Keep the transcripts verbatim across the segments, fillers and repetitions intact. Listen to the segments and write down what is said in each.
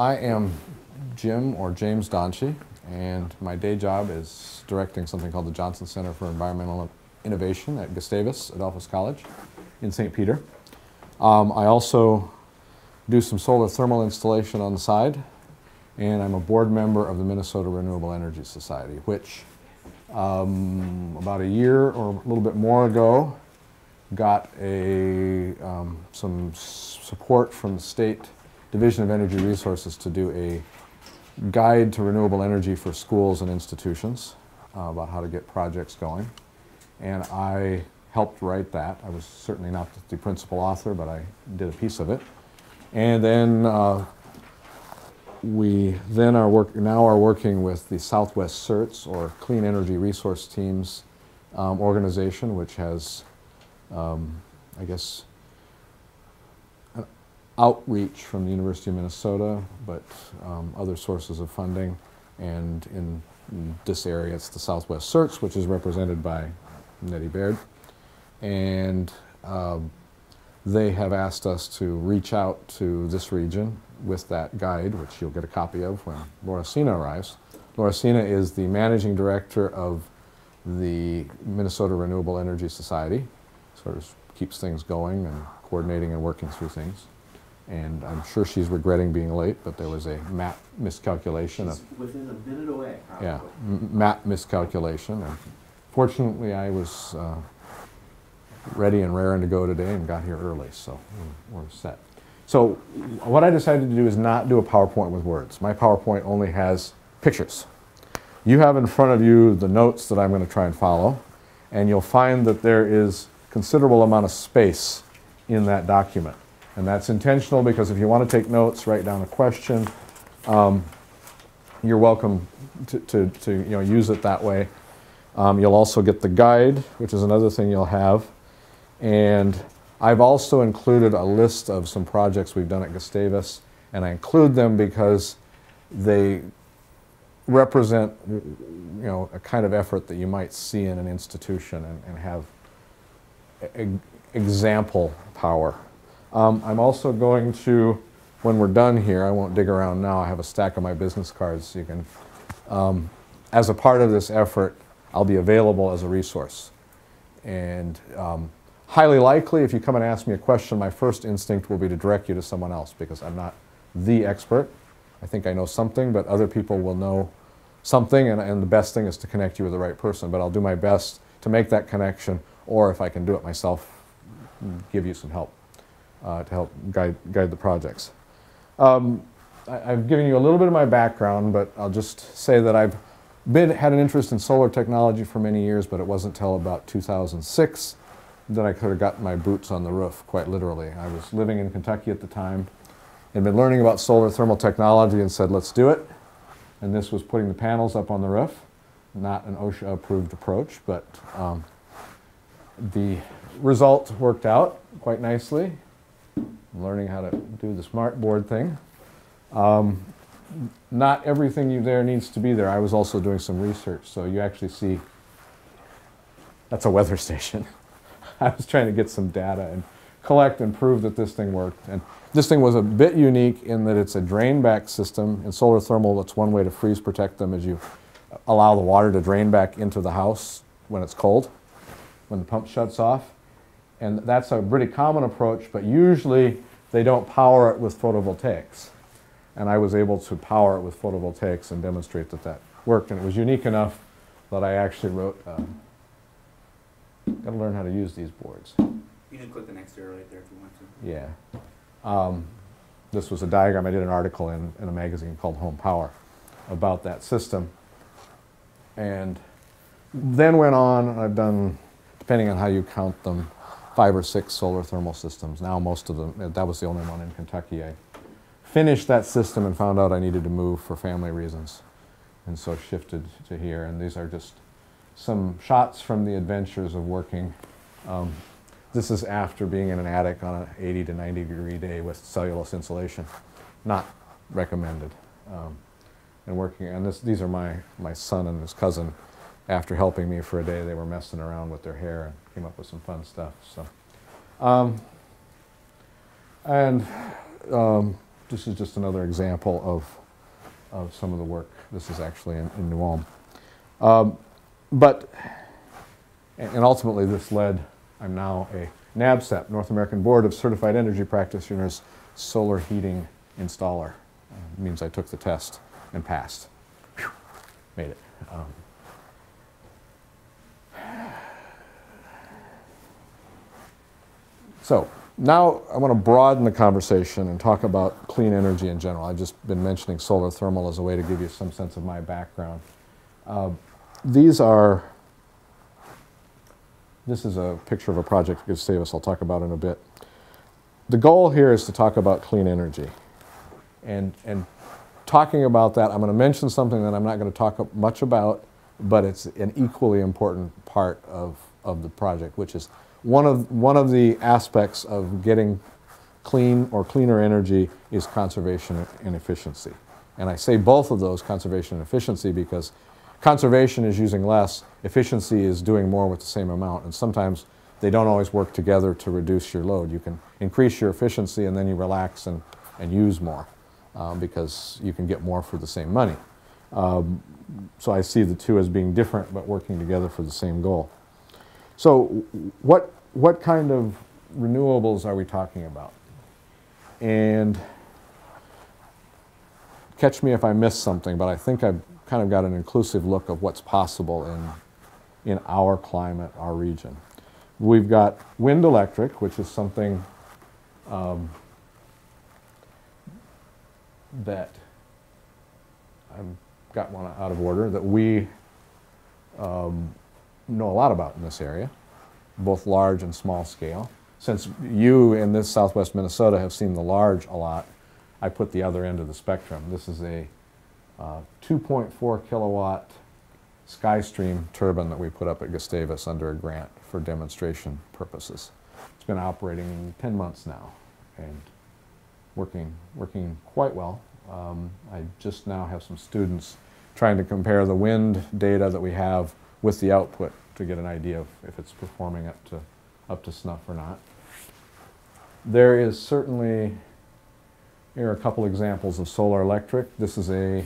I am Jim or James Dotje, and my day job is directing something called the Johnson Center for Environmental Innovation at Gustavus Adolphus College in Saint Peter. Um, I also do some solar thermal installation on the side, and I'm a board member of the Minnesota Renewable Energy Society, which um, about a year or a little bit more ago got a, um, some support from the state Division of Energy Resources to do a guide to renewable energy for schools and institutions uh, about how to get projects going. And I helped write that. I was certainly not the principal author, but I did a piece of it. And then uh, we then are work now are working with the Southwest CERTS, or Clean Energy Resource Teams um, organization, which has Um, I guess an outreach from the University of Minnesota, but um, other sources of funding, and in, in this area it's the Southwest CERTS, which is represented by Nettie Baird, and um, they have asked us to reach out to this region with that guide, which you'll get a copy of when Laura Cina arrives. Laura Cina is the managing director of the Minnesota Renewable Energy Society. Sort of keeps things going and coordinating and working through things. And I'm sure she's regretting being late, but there was a map miscalculation. She's of, within a minute away, probably. Yeah, m map miscalculation. And fortunately, I was uh, ready and raring to go today and got here early, so we're set. So what I decided to do is not do a PowerPoint with words. My PowerPoint only has pictures. You have in front of you the notes that I'm going to try and follow, and you'll find that there is considerable amount of space in that document. And that's intentional, because if you want to take notes, write down a question, um, you're welcome to, to, to you know, use it that way. Um, you'll also get the guide, which is another thing you'll have. And I've also included a list of some projects we've done at Gustavus, and I include them because they represent, you know, a kind of effort that you might see in an institution and, and have example power. Um, I'm also going to, when we're done here, I won't dig around now, I have a stack of my business cards so you can, um, as a part of this effort, I'll be available as a resource. And um, highly likely, if you come and ask me a question, my first instinct will be to direct you to someone else, because I'm not the expert. I think I know something, but other people will know something, and, and the best thing is to connect you with the right person, but I'll do my best to make that connection, or if I can do it myself, give you some help uh, to help guide, guide the projects. Um, I, I've given you a little bit of my background, but I'll just say that I've been, had an interest in solar technology for many years, but it wasn't until about two thousand six that I could have gotten my boots on the roof, quite literally. I was living in Kentucky at the time, and been learning about solar thermal technology and said, let's do it. And this was putting the panels up on the roof, not an OSHA-approved approach, but um, the result worked out quite nicely. I'm learning how to do the smart board thing. Um, not everything you there needs to be there. I was also doing some research, so you actually see that's a weather station. I was trying to get some data and collect and prove that this thing worked. And this thing was a bit unique in that it's a drain back system. In solar thermal, that's one way to freeze protect them, is you allow the water to drain back into the house when it's cold, when the pump shuts off, and that's a pretty common approach, but usually they don't power it with photovoltaics. And I was able to power it with photovoltaics and demonstrate that that worked, and it was unique enough that I actually wrote, um, gotta learn how to use these boards. You can click the next arrow right there if you want to. Yeah. Um, this was a diagram, I did an article in, in a magazine called Home Power about that system, and then went on, and I've done, depending on how you count them, five or six solar thermal systems. Now most of them, that was the only one in Kentucky. I finished that system and found out I needed to move for family reasons, and so shifted to here. And these are just some shots from the adventures of working. Um, this is after being in an attic on an eighty to ninety degree day with cellulose insulation. Not recommended. Um, and working, and this, these are my, my son and his cousin. After helping me for a day, they were messing around with their hair and came up with some fun stuff. So, um, and um, this is just another example of, of some of the work. This is actually in, in New Ulm. Um, but, and, and ultimately this led, I'm now a NABCEP, North American Board of Certified Energy Practitioners, solar heating installer. Uh, it means I took the test and passed. Whew, made it. Um, so now I want to broaden the conversation and talk about clean energy in general. I've just been mentioning solar thermal as a way to give you some sense of my background. Uh, these are, this is a picture of a project that Gustavus I'll talk about in a bit. The goal here is to talk about clean energy. And, and talking about that, I'm going to mention something that I'm not going to talk much about, but it's an equally important part of, of the project, which is one of, one of the aspects of getting clean or cleaner energy is conservation and efficiency. And I say both of those, conservation and efficiency, because conservation is using less, efficiency is doing more with the same amount, and sometimes they don't always work together to reduce your load. You can increase your efficiency and then you relax and, and use more um, because you can get more for the same money. Um, so I see the two as being different but working together for the same goal. So what, what kind of renewables are we talking about? And catch me if I miss something, but I think I've kind of got an inclusive look of what's possible in, in our climate, our region. We've got wind electric, which is something um, that I've got one out of order that we um, know a lot about in this area, both large and small scale. Since you in this southwest Minnesota have seen the large a lot, I put the other end of the spectrum. This is a uh, two point four kilowatt Skystream turbine that we put up at Gustavus under a grant for demonstration purposes. It's been operating ten months now and working, working quite well. Um, I just now have some students trying to compare the wind data that we have with the output to get an idea of if it's performing up to, up to snuff or not. There is certainly, here are a couple examples of solar electric. This is a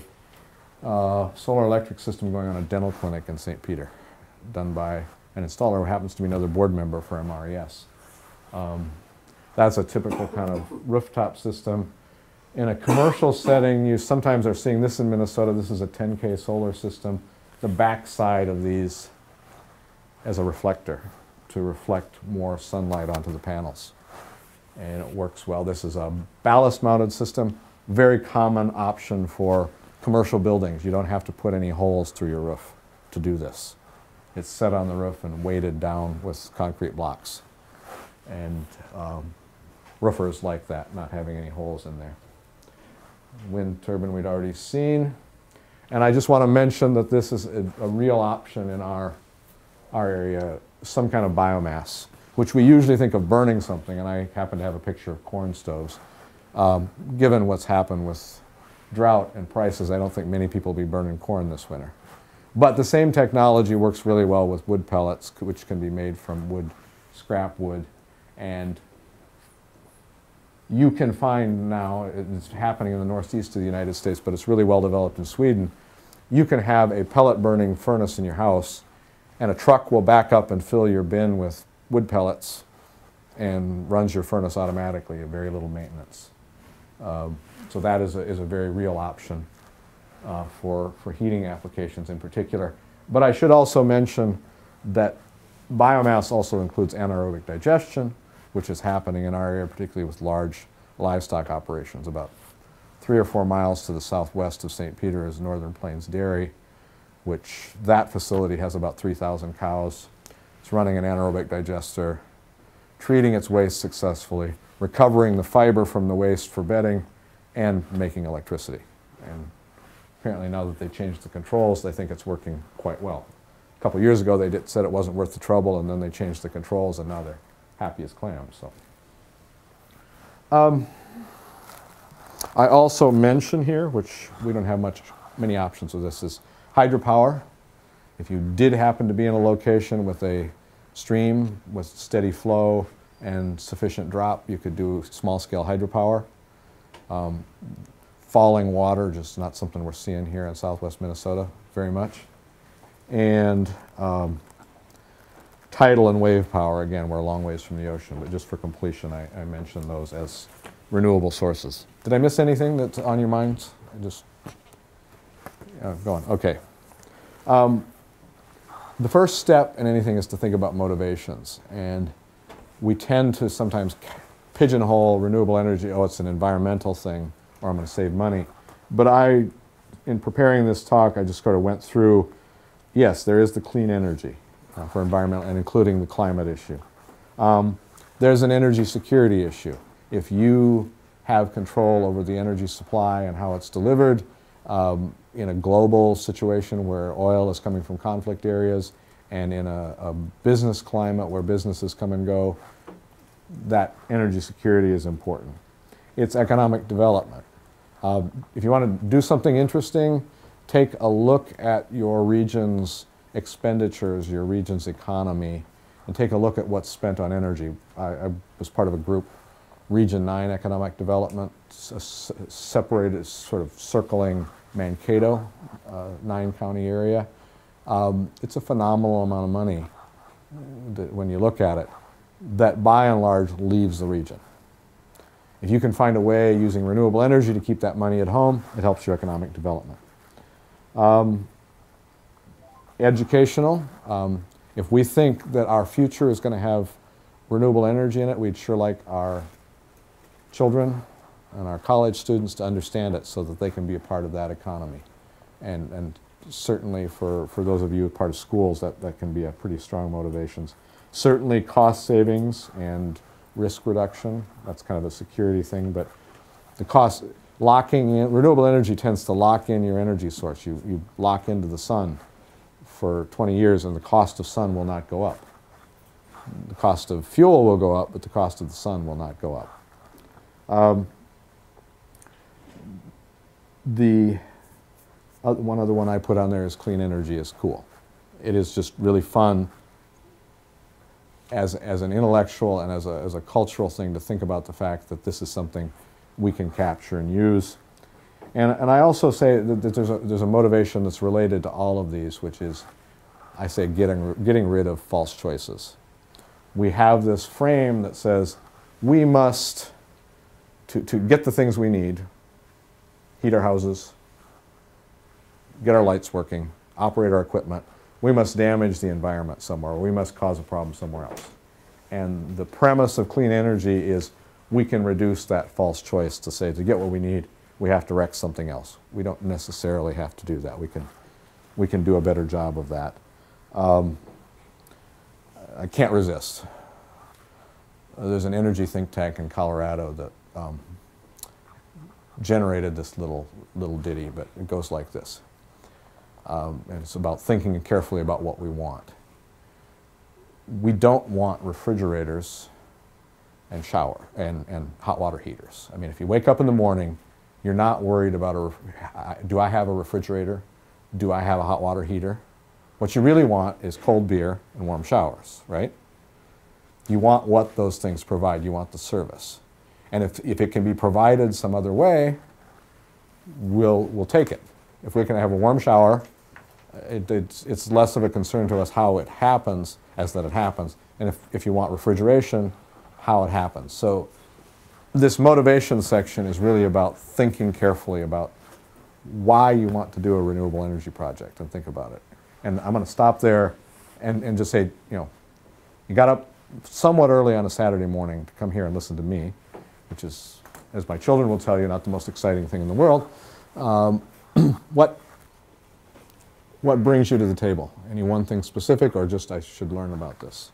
uh, solar electric system going on a dental clinic in Saint Peter, done by an installer who happens to be another board member for M R E S. Um, that's a typical kind of rooftop system. In a commercial setting, you sometimes are seeing this in Minnesota. This is a ten K solar system. The backside of these as a reflector to reflect more sunlight onto the panels. And it works well. This is a ballast mounted system, very common option for commercial buildings. You don't have to put any holes through your roof to do this. It's set on the roof and weighted down with concrete blocks. And um, roofers like that, not having any holes in there. Wind turbine we'd already seen. And I just want to mention that this is a, a real option in our, our area, some kind of biomass, which we usually think of burning something, and I happen to have a picture of corn stoves. Um, given what's happened with drought and prices, I don't think many people will be burning corn this winter. But the same technology works really well with wood pellets, which can be made from wood, scrap wood, and you can find now, it's happening in the northeast of the United States, but it's really well developed in Sweden, you can have a pellet burning furnace in your house and a truck will back up and fill your bin with wood pellets and runs your furnace automatically, very little maintenance. Um, so that is a, is a very real option uh, for, for heating applications in particular. But I should also mention that biomass also includes anaerobic digestion, which is happening in our area, particularly with large livestock operations. About three or four miles to the southwest of Saint Peter is Northern Plains Dairy, which that facility has about three thousand cows. It's running an anaerobic digester, treating its waste successfully, recovering the fiber from the waste for bedding, and making electricity. And apparently now that they changed the controls, they think it's working quite well. A couple years ago, they did, said it wasn't worth the trouble, and then they changed the controls, and now they're happy as clams. So, um, I also mention here, which we don't have much, many options of this, is hydropower. If you did happen to be in a location with a stream with steady flow and sufficient drop, you could do small-scale hydropower. Uh, Um, falling water, just not something we're seeing here in southwest Minnesota very much. And um, tidal and wave power, again, we're a long ways from the ocean, but just for completion, I, I mentioned those as renewable sources. Did I miss anything that's on your minds? I just, yeah, go on, okay. Um, the first step in anything is to think about motivations, and we tend to sometimes pigeonhole renewable energy, oh, it's an environmental thing, or I'm going to save money. But I, in preparing this talk, I just sort of went through, yes, there is the clean energy uh, for environmental, and including the climate issue. Um, there's an energy security issue. If you have control over the energy supply and how it's delivered um, in a global situation where oil is coming from conflict areas, and in a, a business climate where businesses come and go, that energy security is important. It's economic development. Uh, if you want to do something interesting, take a look at your region's expenditures, your region's economy, and take a look at what's spent on energy. I, I was part of a group, Region nine Economic Development, separated, sort of circling Mankato, uh, nine county area. Um, it's a phenomenal amount of money that, when you look at it, that by and large leaves the region. If you can find a way using renewable energy to keep that money at home, it helps your economic development. Um, educational, um, if we think that our future is going to have renewable energy in it, we'd sure like our children and our college students to understand it so that they can be a part of that economy. And, and certainly for, for those of you who are part of schools, that, that can be a pretty strong motivations. Certainly cost savings and risk reduction, that's kind of a security thing, but the cost, locking in, renewable energy tends to lock in your energy source. You, you lock into the sun for twenty years and the cost of sun will not go up. The cost of fuel will go up, but the cost of the sun will not go up. Um, the uh, one other one I put on there is clean energy is cool. It is just really fun as, as an intellectual and as a, as a cultural thing to think about the fact that this is something we can capture and use. And, and I also say that, that there's, a, there's a motivation that's related to all of these, which is, I say, getting, getting rid of false choices. We have this frame that says we must, to, to get the things we need, heat our houses, get our lights working, operate our equipment, we must damage the environment somewhere, or we must cause a problem somewhere else. And the premise of clean energy is we can reduce that false choice to say, to get what we need, we have to wreck something else. We don't necessarily have to do that. We can, we can do a better job of that. Um, I can't resist. Uh, there's an energy think tank in Colorado that um, generated this little little ditty, but it goes like this. Um, and it's about thinking carefully about what we want. We don't want refrigerators and shower and, and hot water heaters. I mean, if you wake up in the morning, you're not worried about, a, do I have a refrigerator? Do I have a hot water heater? What you really want is cold beer and warm showers, right? You want what those things provide. You want the service. And if, if it can be provided some other way, we'll, we'll take it. If we can have a warm shower, it, it's, it's less of a concern to us how it happens as that it happens. And if, if you want refrigeration, how it happens. So this motivation section is really about thinking carefully about why you want to do a renewable energy project and think about it. And I'm going to stop there and, and just say, you know, you got up somewhat early on a Saturday morning to come here and listen to me, which is, as my children will tell you, not the most exciting thing in the world. Um, what, what brings you to the table? Any one thing specific or just I should learn about this?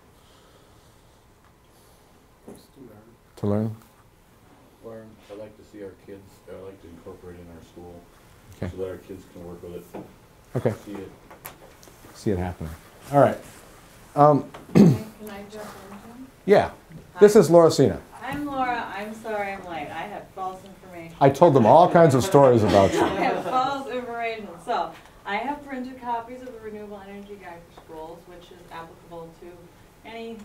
Just to learn. To learn? Learn. I like to see our kids, I like to incorporate in our school okay. so that our kids can work with it. Okay. See it. See it happening. All right. Um, can I jump in? Jim? Yeah. Hi. This is Laura Cina. I'm Laura. I'm sorry I'm late. I have false information. I told them all kinds of stories about you. I have false information. So I have printed copies of the Renewable Energy Guide for Schools, which is applicable to any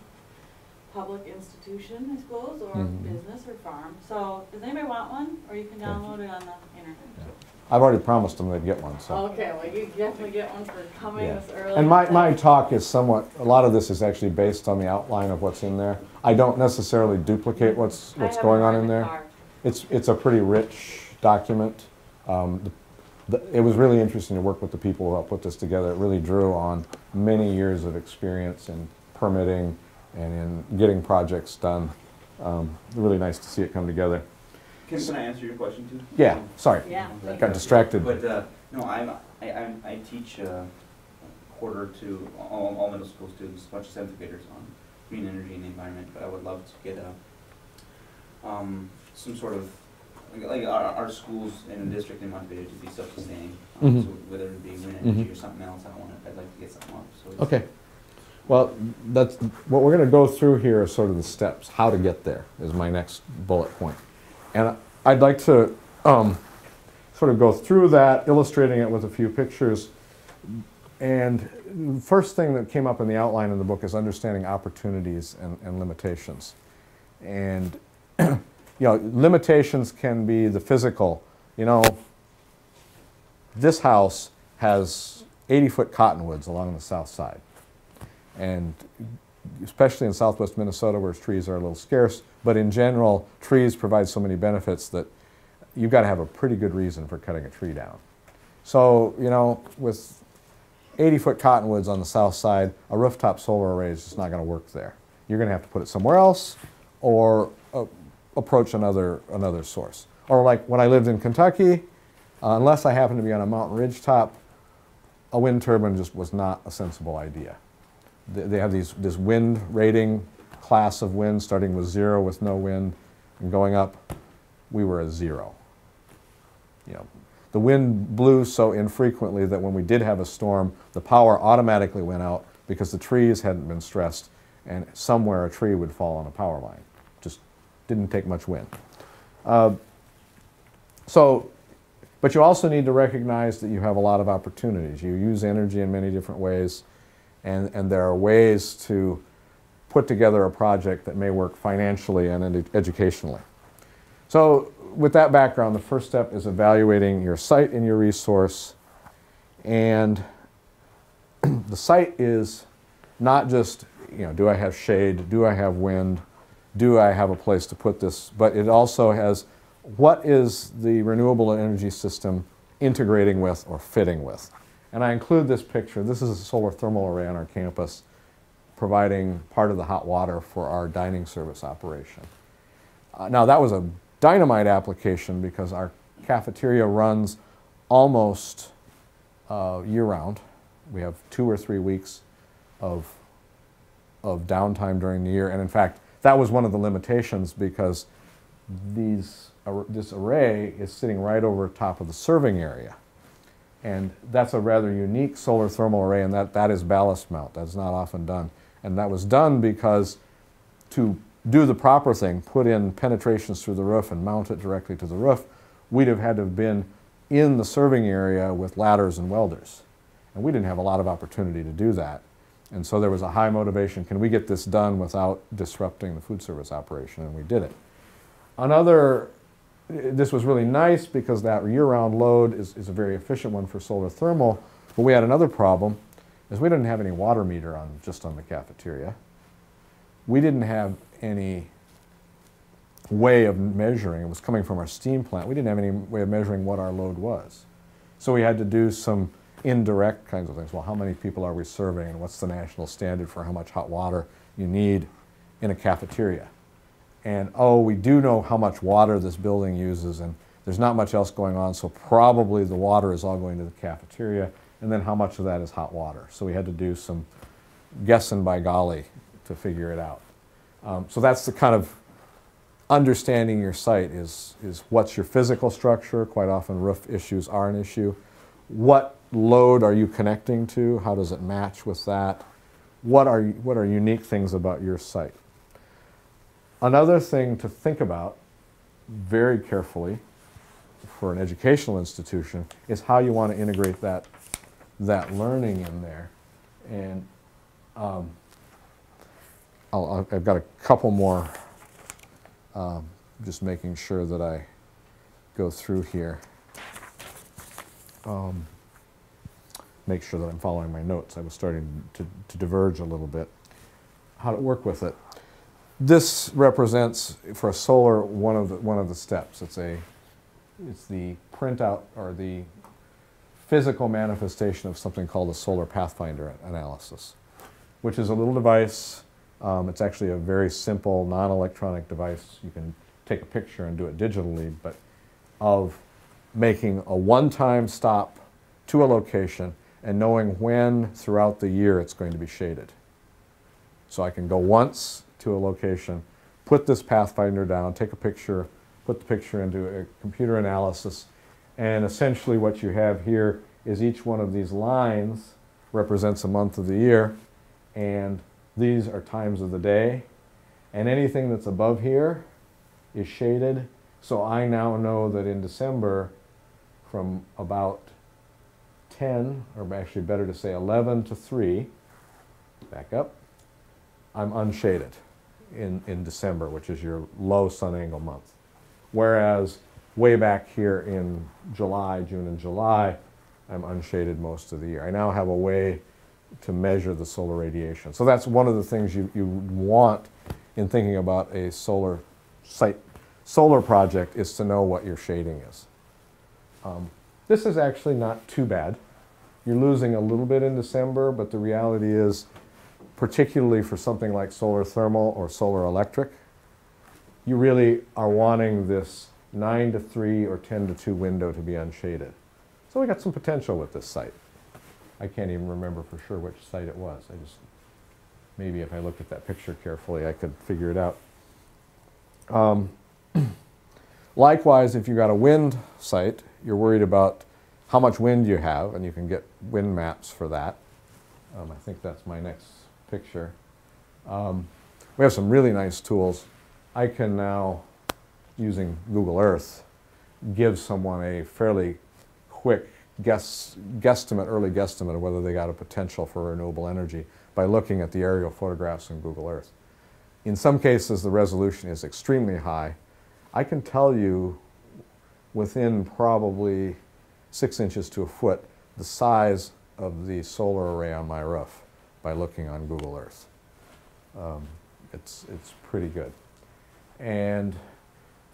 public institution, I suppose, or mm-hmm. business or farm. So does anybody want one? Or you can download it on the internet. Yeah. I've already promised them they'd get one. So. Okay, well, you definitely get one for coming yeah. this early. And my, my talk is somewhat, a lot of this is actually based on the outline of what's in there. I don't necessarily duplicate what's, what's going on in there. Car. It's it's a pretty rich document. Um, the, The, it was really interesting to work with the people who helped put this together. It really drew on many years of experience in permitting and in getting projects done. Um, really nice to see it come together. Can, can I answer your question too? Yeah, sorry. Yeah. Got distracted. But uh, no, I'm, I, I, I teach uh, a quarter to all, all middle school students, a bunch of seventh graders on green energy and the environment, but I would love to get a, um, some sort of Like our, our schools in the district in Mankato to be self-sustaining, um, mm-hmm. so whether it be wind energy mm-hmm. or something else, I want to, I'd like to get something up. So okay. Well, that's what we're going to go through here is sort of the steps. How to get there is my next bullet point. And I'd like to um, sort of go through that, illustrating it with a few pictures. And the first thing that came up in the outline of the book is understanding opportunities and, and limitations. And you know, limitations can be the physical. You know, this house has eighty foot cottonwoods along the south side. And especially in southwest Minnesota where trees are a little scarce, but in general, trees provide so many benefits that you've got to have a pretty good reason for cutting a tree down. So, you know, with eighty foot cottonwoods on the south side, a rooftop solar array is just not going to work there. You're going to have to put it somewhere else or a, approach another, another source. Or like when I lived in Kentucky, uh, unless I happened to be on a mountain ridge top, a wind turbine just was not a sensible idea. They, they have these, this wind rating class of wind starting with zero with no wind and going up. We were a zero. You know, the wind blew so infrequently that when we did have a storm, the power automatically went out because the trees hadn't been stressed and somewhere a tree would fall on a power line. Didn't take much wind. Uh, so, but you also need to recognize that you have a lot of opportunities. You use energy in many different ways, and, and there are ways to put together a project that may work financially and ed educationally. So with that background, the first step is evaluating your site and your resource. And the site is not just, you know, do I have shade? Do I have wind? Do I have a place to put this? But it also has, what is the renewable energy system integrating with or fitting with? And I include this picture. This is a solar thermal array on our campus providing part of the hot water for our dining service operation. Uh, now that was a dynamite application because our cafeteria runs almost uh, year round. We have two or three weeks of, of downtime during the year, and in fact, that was one of the limitations because these, uh, this array is sitting right over top of the serving area. And that's a rather unique solar thermal array, and that, that is ballast mount. That's not often done. And that was done because to do the proper thing, put in penetrations through the roof and mount it directly to the roof, we'd have had to have been in the serving area with ladders and welders. And we didn't have a lot of opportunity to do that. And so there was a high motivation, can we get this done without disrupting the food service operation? And we did it. Another, this was really nice because that year-round load is, is a very efficient one for solar thermal, but we had another problem, is we didn't have any water meter on just on the cafeteria. We didn't have any way of measuring, it was coming from our steam plant, we didn't have any way of measuring what our load was. So we had to do some indirect kinds of things. Well, how many people are we serving and what's the national standard for how much hot water you need in a cafeteria? And oh, we do know how much water this building uses and there's not much else going on, so probably the water is all going to the cafeteria, and then how much of that is hot water? So we had to do some guessing by golly to figure it out. Um, so that's the kind of understanding your site is, is what's your physical structure. Quite often roof issues are an issue. What load are you connecting to? How does it match with that? What are, what are unique things about your site? Another thing to think about very carefully for an educational institution is how you want to integrate that, that learning in there. And um, I'll, I've got a couple more, um, just making sure that I go through here. Um, make sure that I'm following my notes. I was starting to, to diverge a little bit. How to work with it. This represents, for a solar, one of the, one of the steps. It's, a, it's the printout or the physical manifestation of something called a solar pathfinder analysis, which is a little device. Um, it's actually a very simple non-electronic device. You can take a picture and do it digitally, but of making a one-time stop to a location and knowing when throughout the year it's going to be shaded. So I can go once to a location, put this pathfinder down, take a picture, put the picture into a computer analysis, and essentially what you have here is each one of these lines represents a month of the year, and these are times of the day, and anything that's above here is shaded, so I now know that in December from about ten, or actually better to say eleven to three, back up, I'm unshaded in, in December, which is your low sun angle month. Whereas way back here in July, June and July, I'm unshaded most of the year. I now have a way to measure the solar radiation. So that's one of the things you, you want in thinking about a solar site, solar project, is to know what your shading is. Um, this is actually not too bad. You're losing a little bit in December, but the reality is, particularly for something like solar thermal or solar electric, you really are wanting this nine to three or ten to two window to be unshaded. So we got some potential with this site. I can't even remember for sure which site it was. I just, maybe if I looked at that picture carefully, I could figure it out. Um, likewise, if you've got a wind site, you're worried about how much wind you have, and you can get wind maps for that. Um, I think that's my next picture. Um, we have some really nice tools. I can now, using Google Earth, give someone a fairly quick guess, guesstimate, early guesstimate of whether they got a potential for renewable energy by looking at the aerial photographs in Google Earth. In some cases, the resolution is extremely high. I can tell you within probably six inches to a foot the size of the solar array on my roof by looking on Google Earth. Um, it's, it's pretty good. And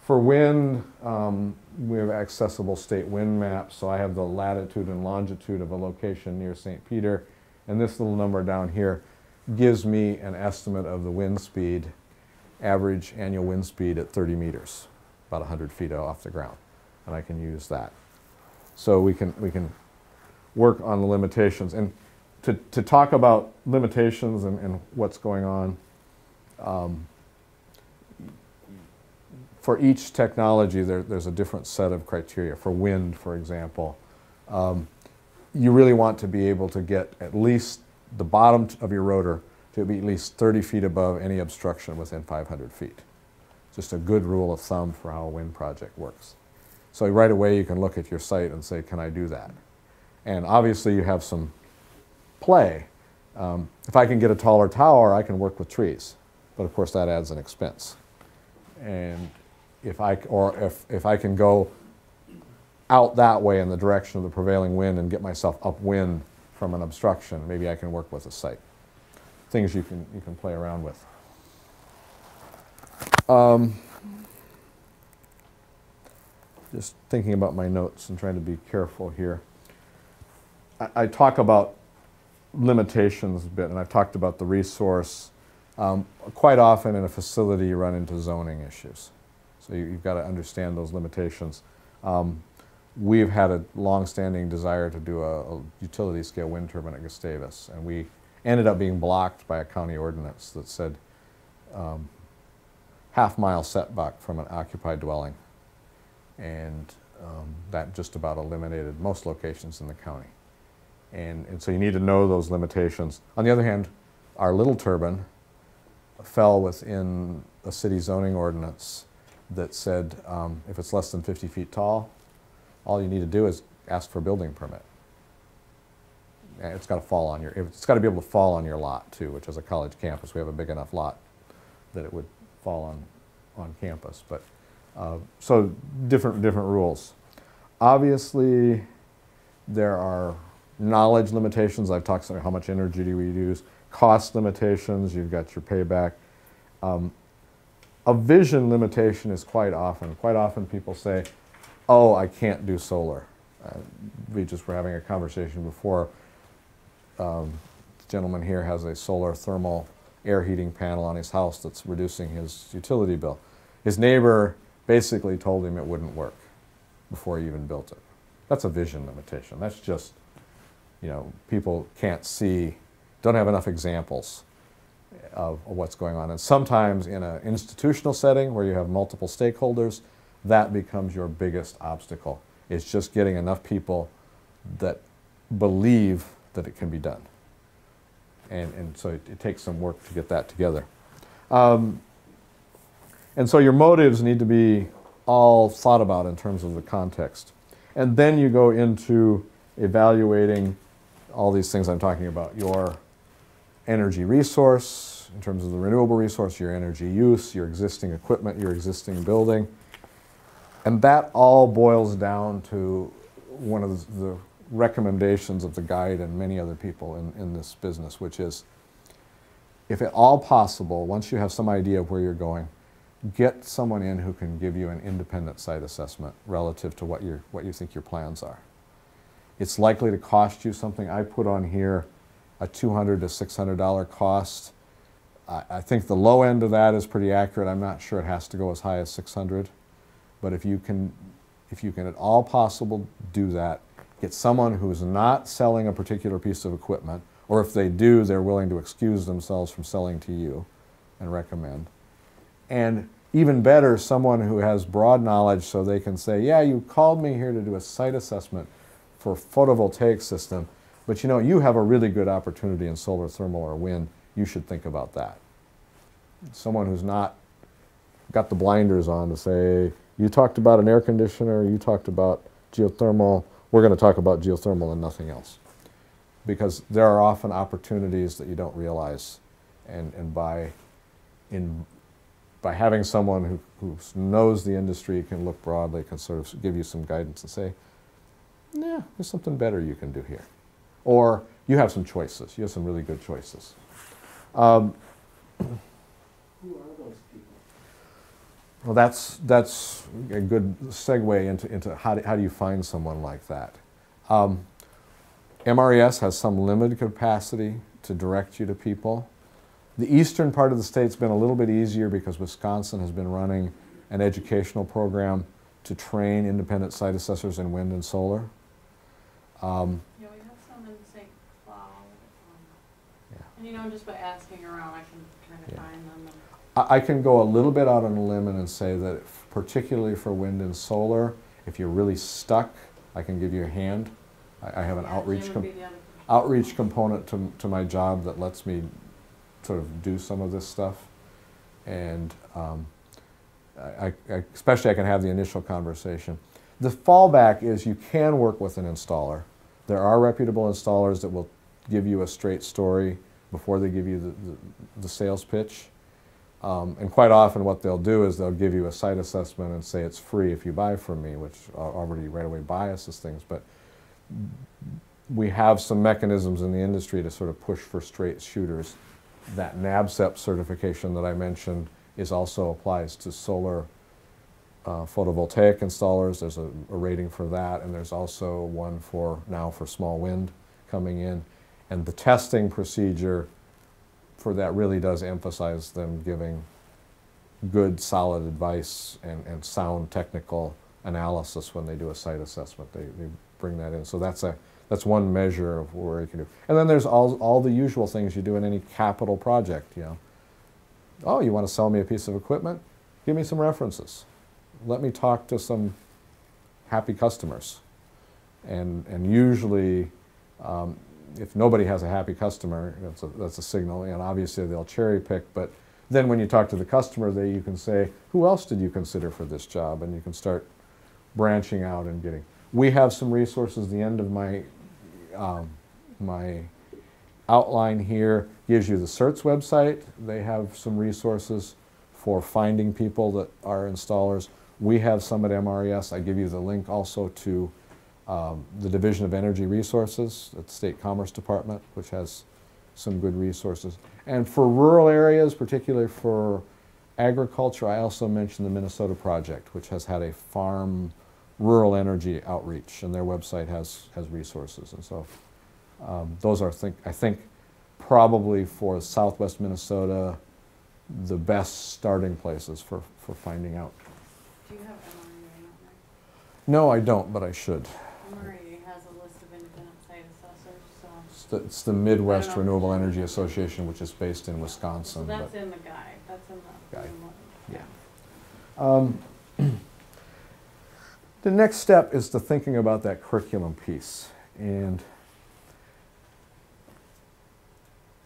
for wind, um, we have accessible state wind maps, so I have the latitude and longitude of a location near Saint Peter, and this little number down here gives me an estimate of the wind speed, average annual wind speed at thirty meters, about one hundred feet off the ground, and I can use that. So we can, we can work on the limitations. And to, to talk about limitations and, and what's going on, um, for each technology, there, there's a different set of criteria. For wind, for example, um, you really want to be able to get at least the bottom of your rotor to be at least thirty feet above any obstruction within five hundred feet. Just a good rule of thumb for how a wind project works. So right away, you can look at your site and say, can I do that? And obviously, you have some play. Um, if I can get a taller tower, I can work with trees. But of course, that adds an expense. And if I, or if, if I can go out that way in the direction of the prevailing wind and get myself upwind from an obstruction, maybe I can work with a site. Things you can, you can play around with. Um, just thinking about my notes and trying to be careful here. I, I talk about limitations a bit, and I've talked about the resource. Um, quite often in a facility you run into zoning issues. So you, you've got to understand those limitations. Um, we've had a long-standing desire to do a, a utility-scale wind turbine at Gustavus, and we ended up being blocked by a county ordinance that said um, half-mile setback from an occupied dwelling. And um, that just about eliminated most locations in the county. And, and so you need to know those limitations. On the other hand, our little turbine fell within a city zoning ordinance that said um, if it's less than fifty feet tall, all you need to do is ask for a building permit. It's got to fall on your, it's got to be able to fall on your lot too, which is a college campus. We have a big enough lot that it would fall on, on campus. But uh, so different, different rules. Obviously, there are knowledge limitations. I've talked about how much energy do we use, cost limitations, you've got your payback. Um, a vision limitation is quite often. Quite often people say, oh, I can't do solar. Uh, we just were having a conversation before. Um, this gentleman here has a solar thermal air heating panel on his house that's reducing his utility bill. His neighbor basically told him it wouldn't work before he even built it. That's a vision limitation. That's just, you know, people can't see, don't have enough examples of what's going on. And sometimes in an institutional setting where you have multiple stakeholders, that becomes your biggest obstacle. It's just getting enough people that believe that it can be done. And, and so it, it takes some work to get that together. Um, and so your motives need to be all thought about in terms of the context. And then you go into evaluating all these things I'm talking about, your energy resource, in terms of the renewable resource, your energy use, your existing equipment, your existing building. And that all boils down to one of the recommendations of the guide and many other people in, in this business, which is, if at all possible, once you have some idea of where you're going, get someone in who can give you an independent site assessment relative to what, you're, what you think your plans are. It's likely to cost you something. I put on here a two hundred to six hundred dollar cost. I, I think the low end of that is pretty accurate. I'm not sure it has to go as high as six hundred. But if you can, if you can at all possible do that, get someone who's not selling a particular piece of equipment, or if they do, they're willing to excuse themselves from selling to you and recommend. And even better, someone who has broad knowledge so they can say, yeah, you called me here to do a site assessment for a photovoltaic system, but you know, you have a really good opportunity in solar, thermal, or wind. You should think about that. Someone who's not got the blinders on to say, you talked about an air conditioner, you talked about geothermal, we're going to talk about geothermal and nothing else. Because there are often opportunities that you don't realize, and, and by, in, by having someone who, who knows the industry, can look broadly, can sort of give you some guidance and say, yeah, there's something better you can do here. Or you have some choices, you have some really good choices. Um, Who are those people? Well, that's, that's a good segue into, into how, do, how do you find someone like that. Um, M R E S has some limited capacity to direct you to people. The eastern part of the state's been a little bit easier because Wisconsin has been running an educational program to train independent site assessors in wind and solar. Um, yeah, we have some in Saint Cloud. Um, yeah. And you know, just by asking around, I can kind of yeah. find them. And I can go a little bit out on a limb and say that if, particularly for wind and solar, if you're really stuck, I can give you a hand. I, I have an yeah, outreach, com outreach component to, to my job that lets me sort of do some of this stuff. And um, I, I, especially I can have the initial conversation. The fallback is you can work with an installer. There are reputable installers that will give you a straight story before they give you the, the, the sales pitch. Um, and quite often what they'll do is they'll give you a site assessment and say it's free if you buy from me, which already right away biases things. But we have some mechanisms in the industry to sort of push for straight shooters. That NABCEP certification that I mentioned is also applies to solar uh, photovoltaic installers. There's a, a rating for that, and there's also one for now for small wind coming in. And the testing procedure for that really does emphasize them giving good, solid advice and, and sound technical analysis when they do a site assessment. They, they bring that in. So that's, a, that's one measure of where you can do. And then there's all, all the usual things you do in any capital project, you know. Oh, you want to sell me a piece of equipment? Give me some references. Let me talk to some happy customers. And, and usually, um, if nobody has a happy customer, that's a, that's a signal, and obviously they'll cherry pick, but then when you talk to the customer, they, you can say, who else did you consider for this job? And you can start branching out and getting. We have some resources. The end of my, um, my outline here gives you the CERT's website. They have some resources for finding people that are installers. We have some at M R E S. I give you the link also to um, the Division of Energy Resources at the State Commerce Department, which has some good resources. And for rural areas, particularly for agriculture, I also mentioned the Minnesota Project, which has had a farm rural energy outreach, and their website has, has resources. And so um, those are, think, I think, probably for southwest Minnesota, the best starting places for, for finding out. Do you have M R E A out there? No, I don't, but I should. M R E A has a list of independent site assessors. So it's, the, it's the Midwest Renewable Energy Association, which is based in Wisconsin. So that's in the guide. That's in the guide. In the, yeah. yeah. Um, the next step is to thinking about that curriculum piece. And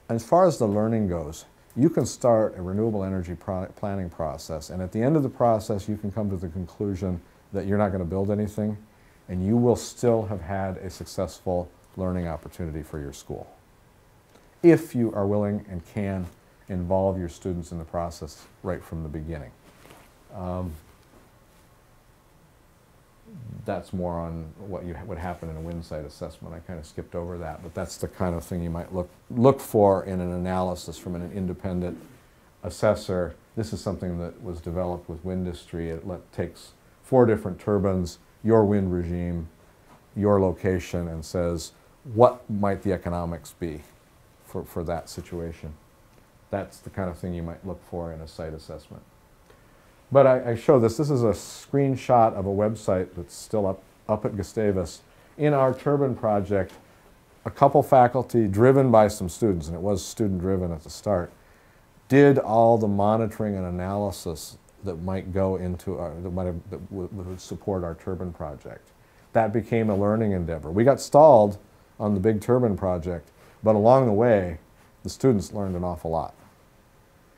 as far as the learning goes, you can start a renewable energy pro planning process, and at the end of the process you can come to the conclusion that you're not going to build anything, and you will still have had a successful learning opportunity for your school if you are willing and can involve your students in the process right from the beginning. Um, that's more on what you would happen in a wind site assessment. I kind of skipped over that, but that's the kind of thing you might look look for in an analysis from an independent assessor. This is something that was developed with Windistry. It let, takes four different turbines, your wind regime, your location, and says what might the economics be for, for that situation. That's the kind of thing you might look for in a site assessment. But I, I show this. This is a screenshot of a website that's still up, up at Gustavus. In our turbine project, a couple faculty, driven by some students, and it was student-driven at the start, did all the monitoring and analysis that might go into our, that might have, that would support our turbine project. That became a learning endeavor. We got stalled on the big turbine project, but along the way, the students learned an awful lot.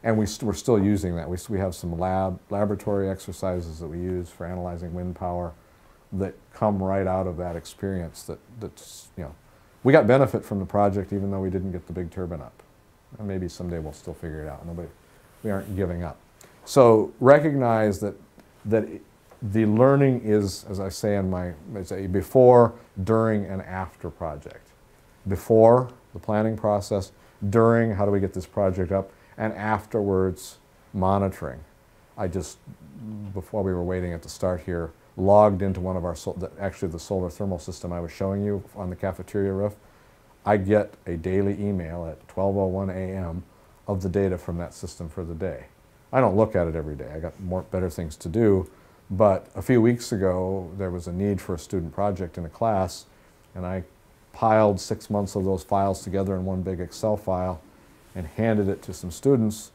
And we st we're still using that. We, st we have some lab laboratory exercises that we use for analyzing wind power that come right out of that experience. That, that's, you know, we got benefit from the project even though we didn't get the big turbine up. And maybe someday we'll still figure it out. Nobody, we aren't giving up. So recognize that, that it, the learning is, as I say in my, it's a before, during, and after project. Before, the planning process. During, how do we get this project up? And afterwards, monitoring. I just, before we were waiting at the start here, logged into one of our, sol the, actually the solar thermal system I was showing you on the cafeteria roof. I get a daily email at twelve oh one a m of the data from that system for the day. I don't look at it every day. I got more, better things to do. But a few weeks ago, there was a need for a student project in a class, and I piled six months of those files together in one big Excel file and handed it to some students,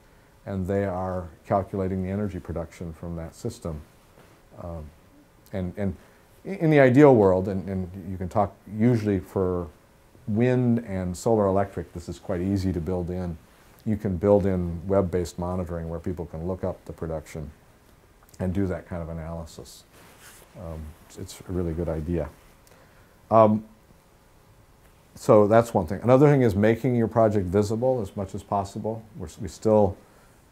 and they are calculating the energy production from that system. Um, and, and in the ideal world, and, and you can talk usually for wind and solar electric, this is quite easy to build in. You can build in web-based monitoring where people can look up the production and do that kind of analysis. Um, it's a really good idea. Um, So that's one thing. Another thing is making your project visible as much as possible. We're, we still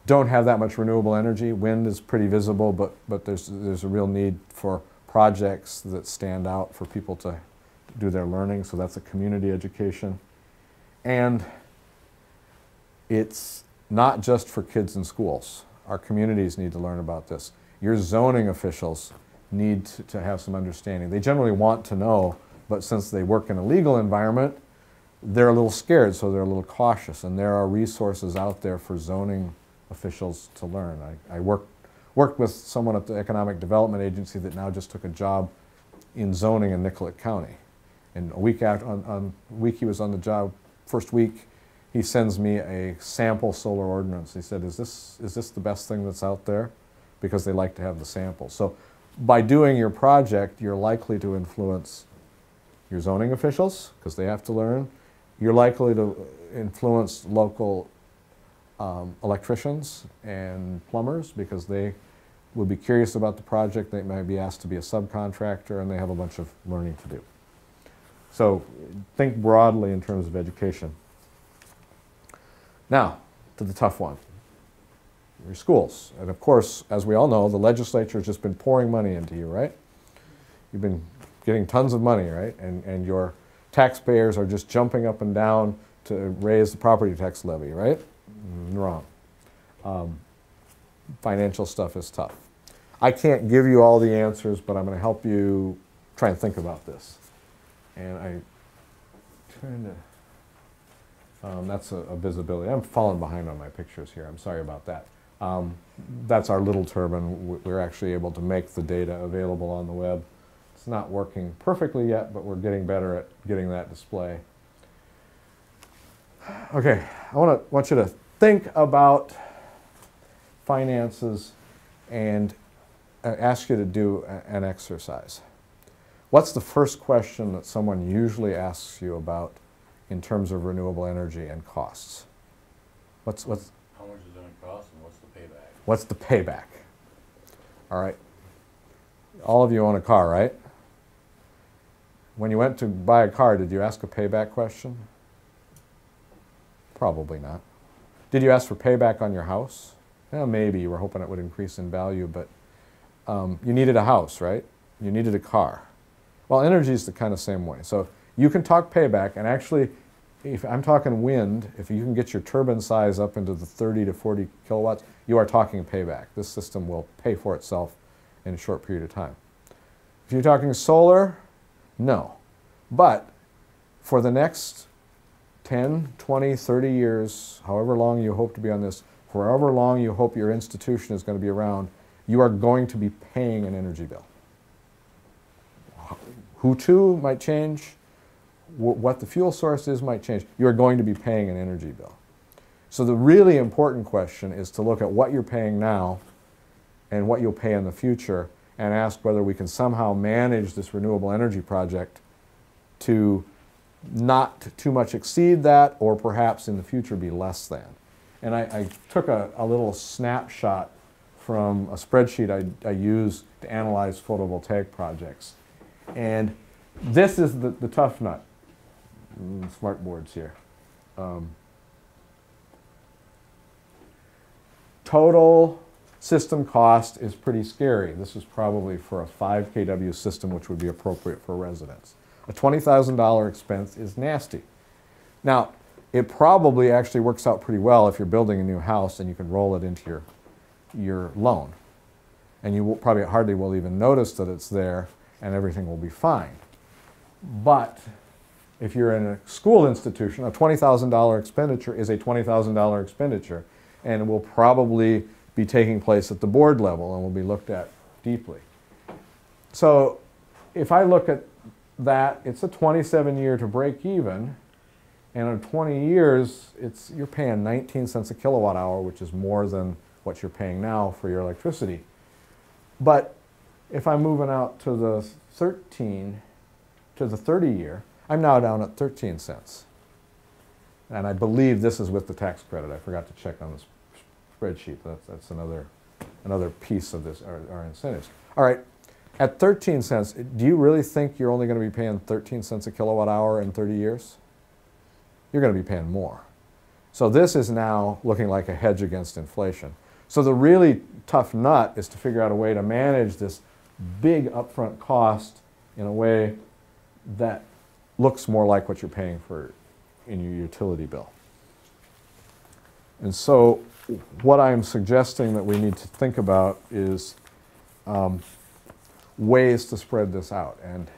don't have that much renewable energy. Wind is pretty visible, but, but there's, there's a real need for projects that stand out for people to do their learning. So that's a community education. And it's not just for kids in schools. Our communities need to learn about this. Your zoning officials need to, to have some understanding. They generally want to know, but since they work in a legal environment, they're a little scared, so they're a little cautious. And there are resources out there for zoning officials to learn. I, I worked, worked with someone at the Economic Development Agency that now just took a job in zoning in Nicollet County. And a week after, on, on week he was on the job, first week, he sends me a sample solar ordinance. He said, is this, is this the best thing that's out there? Because they like to have the sample. So by doing your project, you're likely to influence your zoning officials, because they have to learn. You're likely to influence local um, electricians and plumbers, because they will be curious about the project. They might be asked to be a subcontractor, and they have a bunch of learning to do. So think broadly in terms of education. Now, to the tough one. your schools. And of course, as we all know, the legislature has just been pouring money into you, right? You've been getting tons of money, right? And, and your taxpayers are just jumping up and down to raise the property tax levy, right? Wrong. Um, financial stuff is tough. I can't give you all the answers, but I'm going to help you try and think about this. And I trying to... Um, that's a, a visibility. I'm falling behind on my pictures here. I'm sorry about that. Um, that's our little turbine. We're actually able to make the data available on the web. It's not working perfectly yet, but we're getting better at getting that display. Okay, I want to want you to think about finances and ask you to do a, an exercise. What's the first question that someone usually asks you about in terms of renewable energy and costs? What's, what's, How much is it going to cost and what's the payback? What's the payback? All right. All of you own a car, right? When you went to buy a car, did you ask a payback question? Probably not. Did you ask for payback on your house? Well, maybe. You were hoping it would increase in value, but um, you needed a house, right? You needed a car. Well, energy is the kind of same way. So you can talk payback, and actually, if I'm talking wind, if you can get your turbine size up into the thirty to forty kilowatts, you are talking payback. This system will pay for itself in a short period of time. If you're talking solar, no. But for the next ten, twenty, thirty years, however long you hope to be on this, however long you hope your institution is going to be around, you are going to be paying an energy bill. Who to might change. What the fuel source is might change. You're going to be paying an energy bill. So the really important question is to look at what you're paying now and what you'll pay in the future and ask whether we can somehow manage this renewable energy project to not too much exceed that or perhaps in the future be less than. And I, I took a, a little snapshot from a spreadsheet I, I use to analyze photovoltaic projects. And this is the, the tough nut. Smart boards here. Um, total system cost is pretty scary. This is probably for a five kilowatt system, which would be appropriate for residents. A twenty thousand dollar expense is nasty. Now, it probably actually works out pretty well if you're building a new house and you can roll it into your, your loan. And you will probably hardly will even notice that it's there and everything will be fine. But if you're in a school institution, a twenty thousand dollar expenditure is a twenty thousand dollar expenditure and will probably be taking place at the board level and will be looked at deeply. So if I look at that, it's a twenty-seven year to break even, and in twenty years, it's, you're paying nineteen cents a kilowatt hour, which is more than what you're paying now for your electricity. But if I'm moving out to the thirteen, to the thirty year, I'm now down at thirteen cents. And I believe this is with the tax credit. I forgot to check on this spreadsheet. That's, that's another, another piece of this, our, our incentives. All right, at thirteen cents, do you really think you're only going to be paying thirteen cents a kilowatt hour in thirty years? You're going to be paying more. So this is now looking like a hedge against inflation. So the really tough nut is to figure out a way to manage this big upfront cost in a way that looks more like what you're paying for in your utility bill. And so what I'm suggesting that we need to think about is um, ways to spread this out. And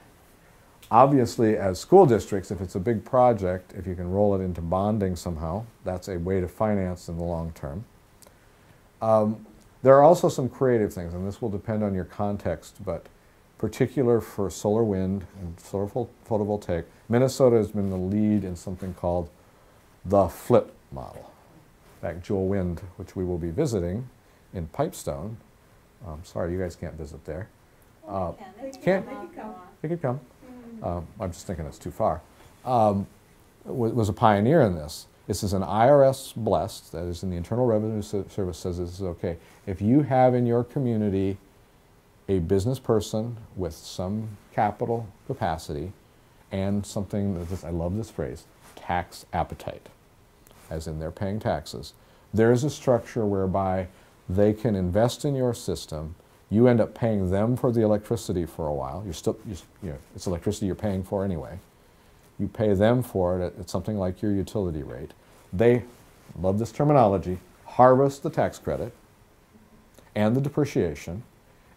obviously, as school districts, if it's a big project, if you can roll it into bonding somehow, that's a way to finance in the long term. Um, there are also some creative things, and this will depend on your context, but particular for solar wind and solar photovoltaic, Minnesota has been the lead in something called the FLIP model. In fact, Joule Wind, which we will be visiting in Pipestone, um, sorry, you guys can't visit there. Uh, they can't, they could come. They could come. Um, I'm just thinking it's too far. Um, was a pioneer in this. This is an I R S blessed, that is in the Internal Revenue Service says this is okay. If you have in your community a business person with some capital capacity and something, that this, I love this phrase, tax appetite, as in they're paying taxes. There is a structure whereby They can invest in your system. You end up paying them for the electricity for a while. You're still, you're, you know, it's electricity you're paying for anyway. You pay them for it at, at something like your utility rate. They, love this terminology, harvest the tax credit and the depreciation,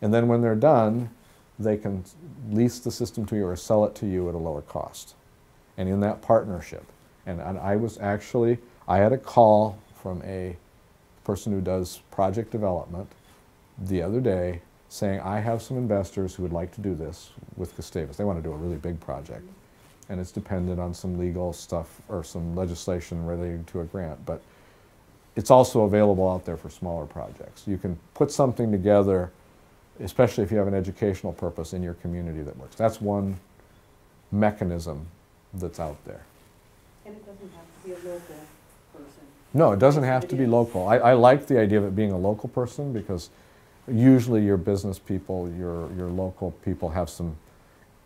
and then when they're done, they can lease the system to you or sell it to you at a lower cost. And in that partnership, and, and I was actually, I had a call from a person who does project development the other day saying, I have some investors who would like to do this with Gustavus. They want to do a really big project, and it's dependent on some legal stuff or some legislation related to a grant, but it's also available out there for smaller projects. You can put something together, especially if you have an educational purpose in your community that works. That's one mechanism that's out there. And it doesn't have to be a local person. No, it doesn't have to be local. I, I like the idea of it being a local person, because usually your business people, your, your local people have some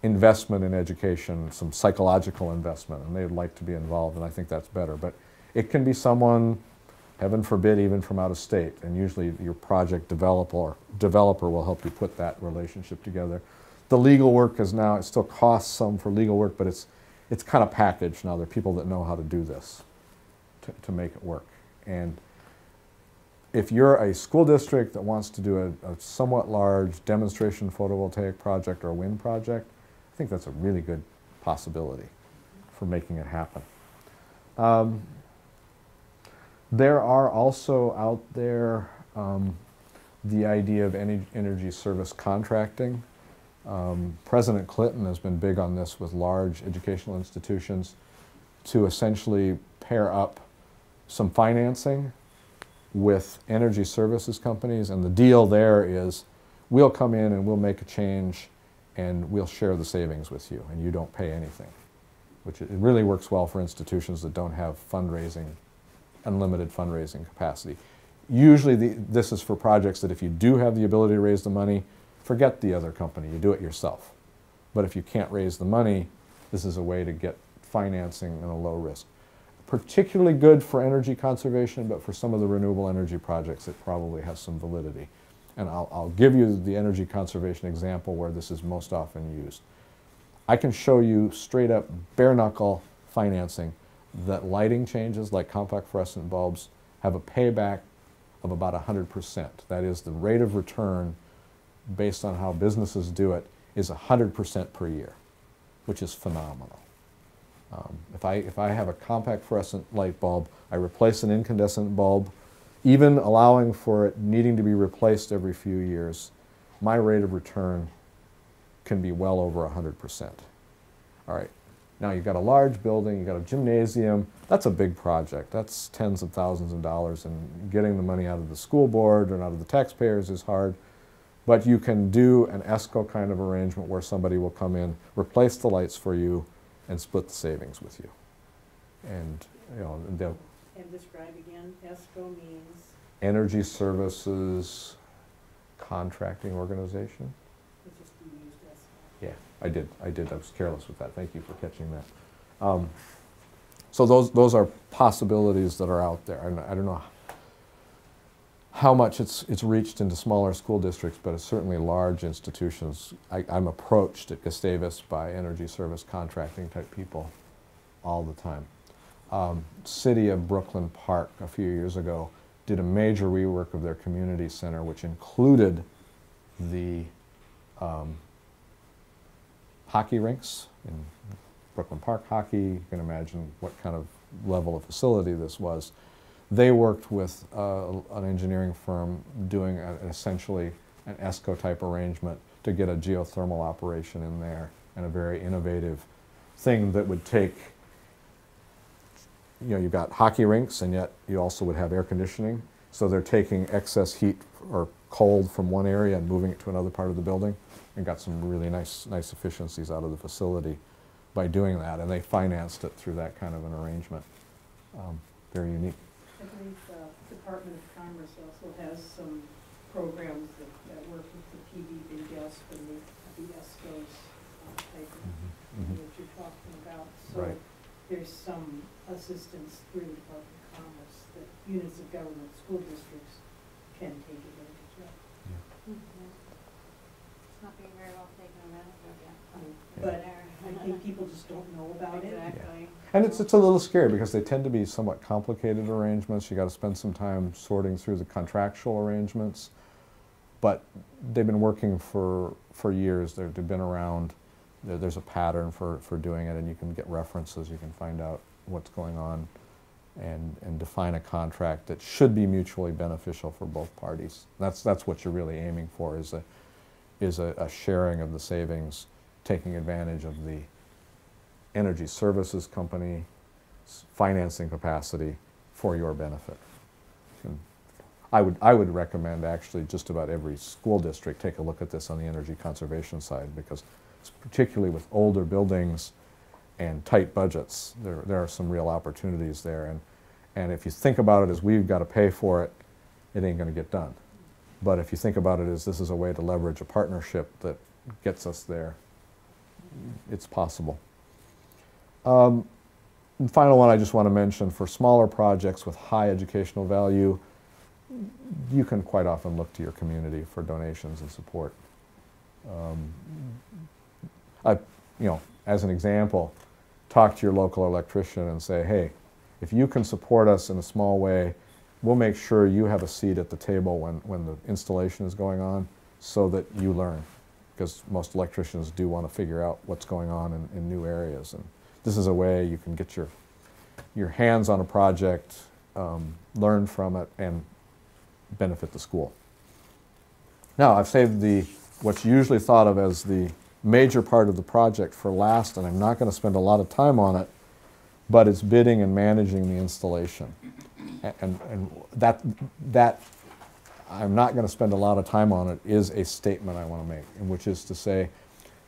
investment in education, some psychological investment, and they'd like to be involved, and I think that's better. But it can be someone, heaven forbid, even from out of state, and usually your project developer developer will help you put that relationship together. The legal work is now, it still costs some for legal work, but it's, it's kind of packaged now. There are people that know how to do this to, to make it work. And if you're a school district that wants to do a, a somewhat large demonstration photovoltaic project or a wind project, I think that's a really good possibility for making it happen. Um, There are also out there um, the idea of any energy service contracting. Um, President Clinton has been big on this with large educational institutions to essentially pair up some financing with energy services companies, and the deal there is we'll come in and we'll make a change and we'll share the savings with you and you don't pay anything, which it really works well for institutions that don't have fundraising, unlimited fundraising capacity. Usually the, this is for projects that if you do have the ability to raise the money, forget the other company, you do it yourself. But if you can't raise the money, this is a way to get financing at a low risk. Particularly good for energy conservation, but for some of the renewable energy projects it probably has some validity. And I'll, I'll give you the energy conservation example where this is most often used. I can show you straight up bare knuckle financing that lighting changes, like compact fluorescent bulbs, have a payback of about one hundred percent. That is, the rate of return based on how businesses do it is one hundred percent per year, which is phenomenal. Um, if, I, if I have a compact fluorescent light bulb, I replace an incandescent bulb, even allowing for it needing to be replaced every few years, my rate of return can be well over one hundred percent. All right. Now you've got a large building, you've got a gymnasium, that's a big project. That's tens of thousands of dollars, and getting the money out of the school board and out of the taxpayers is hard. But you can do an ESCO kind of arrangement where somebody will come in, replace the lights for you, and split the savings with you. And, you know, they'll... And describe again, ESCO means? Energy Services Contracting Organization. Yeah, I did. I did. I was careless with that. Thank you for catching that. Um, so those those are possibilities that are out there. I don't know how much it's it's reached into smaller school districts, but it's certainly large institutions. I, I'm approached at Gustavus by energy service contracting type people all the time. Um, City of Brooklyn Park a few years ago did a major rework of their community center, which included the um, hockey rinks in Brooklyn Park hockey. You can imagine what kind of level of facility this was. They worked with uh, an engineering firm doing a, essentially an ESCO type arrangement to get a geothermal operation in there, and a very innovative thing that would take, you know, you've got hockey rinks and yet you also would have air conditioning. So they're taking excess heat or cold from one area and moving it to another part of the building, and got some really nice, nice efficiencies out of the facility by doing that, and they financed it through that kind of an arrangement. Um, very unique. I believe uh, the Department of Commerce also has some programs that, that work with the P V big gas for the, the ESCOs uh, type of mm-hmm. mm-hmm. that you're talking about. So right. There's some assistance through the Department of Commerce that units of government, school districts can take advantage of. Yeah. Mm -hmm. It's not being very well taken advantage of yet. Um, yeah. But I think people just don't know about exactly. it. Exactly. Yeah. And it's it's a little scary because they tend to be somewhat complicated arrangements. You got to spend some time sorting through the contractual arrangements, but they've been working for for years. They're, they've been around. There, there's a pattern for for doing it, and you can get references. You can find out what's going on. And, and define a contract that should be mutually beneficial for both parties. That's, that's what you're really aiming for, is, a, is a, a sharing of the savings, taking advantage of the energy services company financing capacity for your benefit. And I would, I would recommend actually just about every school district take a look at this on the energy conservation side, because it's particularly with older buildings and tight budgets, there, there are some real opportunities there. And, and if you think about it as we've got to pay for it, it ain't going to get done. But if you think about it as this is a way to leverage a partnership that gets us there, it's possible. Um, and final one I just want to mention, for smaller projects with high educational value, you can quite often look to your community for donations and support. Um, I, you know, as an example, talk to your local electrician and say, hey, if you can support us in a small way, we'll make sure you have a seat at the table when, when the installation is going on, so that you learn. Because most electricians do want to figure out what's going on in, in new areas. And this is a way you can get your, your hands on a project, um, learn from it, and benefit the school. Now, I've saved the, what's usually thought of as the major part of the project for last, and I'm not going to spend a lot of time on it, but it's bidding and managing the installation. And, and, and that, that I'm not going to spend a lot of time on it is a statement I want to make, which is to say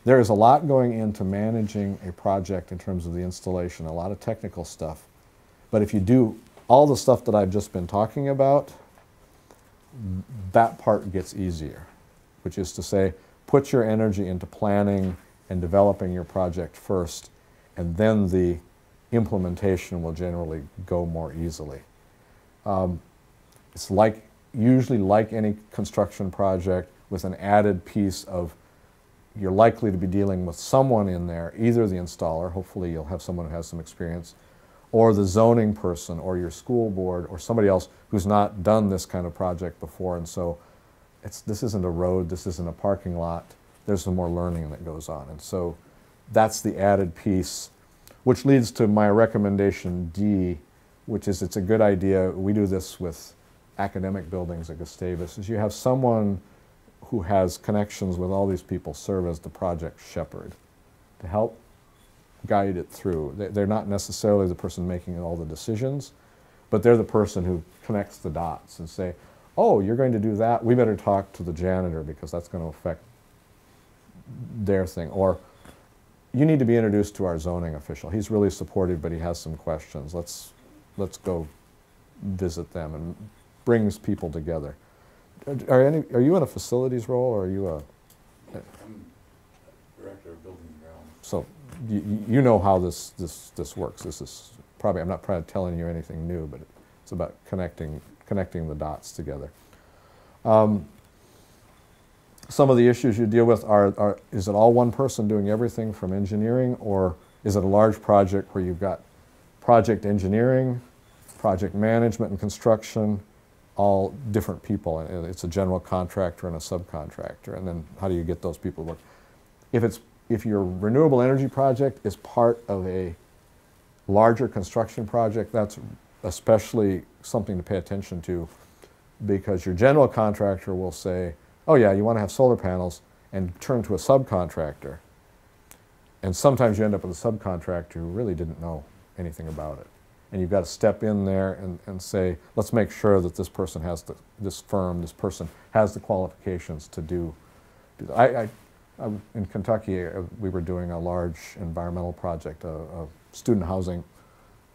there is a lot going into managing a project in terms of the installation, a lot of technical stuff. But if you do all the stuff that I've just been talking about, that part gets easier, which is to say, put your energy into planning and developing your project first, and then the implementation will generally go more easily. Um, it's like, usually like any construction project, with an added piece of, you're likely to be dealing with someone in there, either the installer, hopefully you'll have someone who has some experience, or the zoning person, or your school board, or somebody else who's not done this kind of project before, and so It's, this isn't a road, this isn't a parking lot, there's some more learning that goes on. And so that's the added piece, which leads to my recommendation D, which is it's a good idea, we do this with academic buildings at Gustavus, is you have someone who has connections with all these people serve as the project shepherd to help guide it through. They're not necessarily the person making all the decisions, but they're the person who connects the dots and say, oh, you're going to do that? We better talk to the janitor because that's going to affect their thing. Or you need to be introduced to our zoning official. He's really supportive, but he has some questions. Let's, let's go visit them, and brings people together. Are, any, are you in a facilities role, or are you a... I'm director of building and grounds. So you, you know how this, this, this works. This is probably, I'm not telling you anything new, but it's about connecting connecting the dots together. Um, some of the issues you deal with are, are, is it all one person doing everything from engineering, or is it a large project where you've got project engineering, project management and construction, all different people, and it's a general contractor and a subcontractor, and then how do you get those people to work? If, it's, if your renewable energy project is part of a larger construction project, that's especially something to pay attention to, because your general contractor will say, oh yeah, you want to have solar panels, and turn to a subcontractor. And sometimes you end up with a subcontractor who really didn't know anything about it. And you've got to step in there and, and say, let's make sure that this person has the, this firm, this person has the qualifications to do. I, I, I, in Kentucky, we were doing a large environmental project, a, a student housing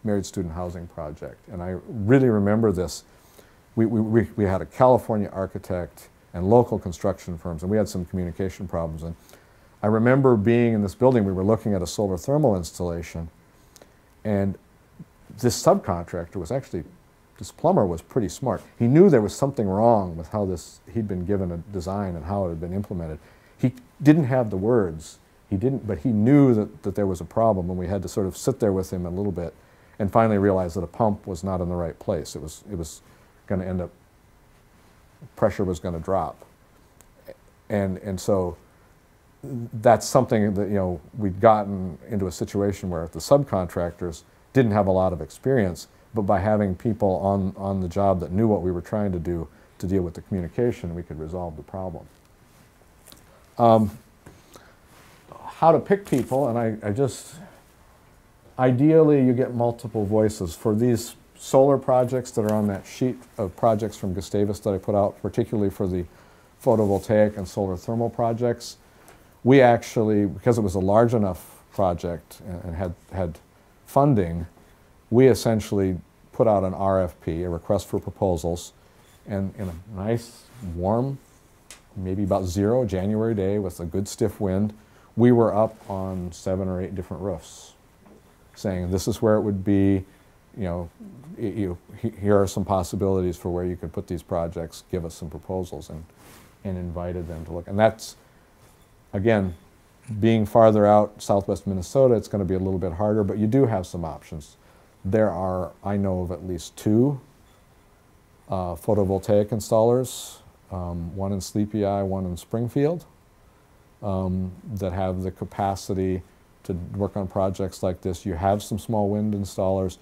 married student housing project. And I really remember this. We, we, we had a California architect and local construction firms, and we had some communication problems. And I remember being in this building, we were looking at a solar thermal installation, and this subcontractor was actually this plumber was pretty smart. He knew there was something wrong with how this, he'd been given a design and how it had been implemented. He didn't have the words, he didn't, but he knew that, that there was a problem, and we had to sort of sit there with him a little bit and finally realize that a pump was not in the right place. It was, it was going to end up, pressure was going to drop. And, and so that's something that, you know, we'd gotten into a situation where the subcontractors didn't have a lot of experience, but by having people on, on the job that knew what we were trying to do to deal with the communication, we could resolve the problem. Um, how to pick people, and I, I just, ideally you get multiple voices. For these solar projects that are on that sheet of projects from Gustavus that I put out, particularly for the photovoltaic and solar thermal projects, we actually, because it was a large enough project and had, had funding, we essentially put out an R F P, a request for proposals, and in a nice, warm, maybe about zero January day with a good stiff wind, we were up on seven or eight different roofs saying, this is where it would be, you know, you, here are some possibilities for where you could put these projects, give us some proposals, and, and invited them to look. And that's, again, being farther out, southwest Minnesota, it's going to be a little bit harder, but you do have some options. There are, I know of at least two uh, photovoltaic installers, um, one in Sleepy Eye, one in Springfield, um, that have the capacity to work on projects like this. You have some small wind installers,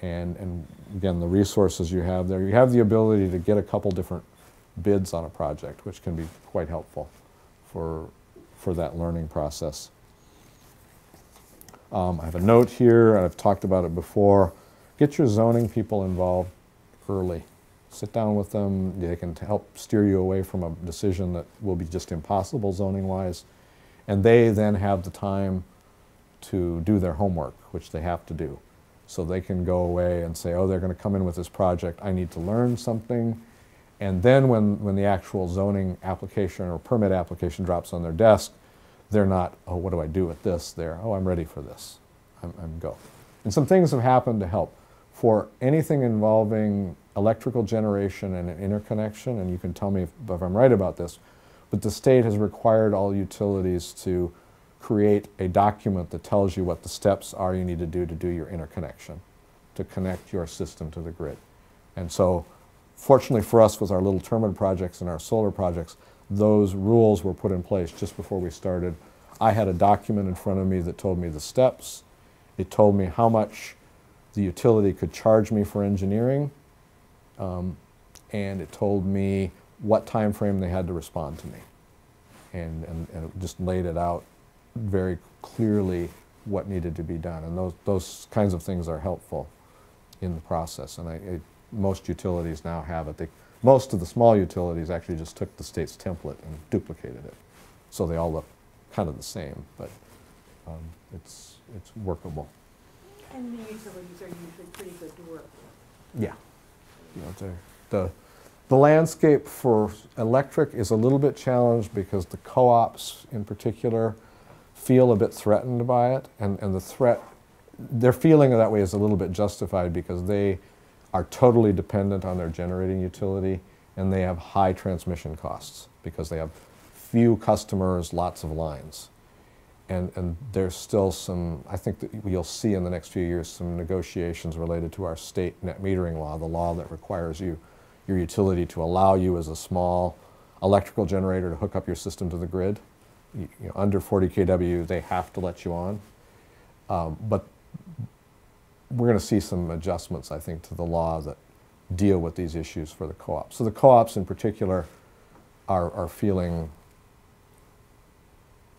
and, and again, the resources you have there. You have the ability to get a couple different bids on a project, which can be quite helpful for, for that learning process. Um, I have a note here, and I've talked about it before. Get your zoning people involved early. Sit down with them. They can help steer you away from a decision that will be just impossible zoning-wise. And they then have the time to do their homework, which they have to do. So they can go away and say, oh, they're going to come in with this project. I need to learn something. And then when, when the actual zoning application or permit application drops on their desk, they're not, oh, what do I do with this? They're, oh, I'm ready for this. I'm, I'm go. And some things have happened to help. For anything involving electrical generation and an interconnection, and you can tell me if, if I'm right about this, but the state has required all utilities to create a document that tells you what the steps are you need to do to do your interconnection, to connect your system to the grid. And so, fortunately for us, with our Little Turbine projects and our solar projects, those rules were put in place just before we started. I had a document in front of me that told me the steps. It told me how much the utility could charge me for engineering, um, and it told me what time frame they had to respond to me. And, and, and it just laid it out very clearly what needed to be done. And those, those kinds of things are helpful in the process. And I, I, most utilities now have it. They, Most of the small utilities actually just took the state's template and duplicated it. So they all look kind of the same, but um, it's, it's workable. And the utilities are usually pretty good to work with. Yeah. You know, the, the landscape for electric is a little bit challenged because the co-ops in particular feel a bit threatened by it, and, and the threat, their feeling that way is a little bit justified because they are totally dependent on their generating utility, and they have high transmission costs because they have few customers, lots of lines. And, and there's still some, I think that you'll see in the next few years, some negotiations related to our state net metering law, the law that requires you, your utility to allow you as a small electrical generator to hook up your system to the grid. You, you know, under forty K W, they have to let you on. Um, but we're going to see some adjustments, I think, to the law that deal with these issues for the co-ops. So the co-ops in particular are, are feeling,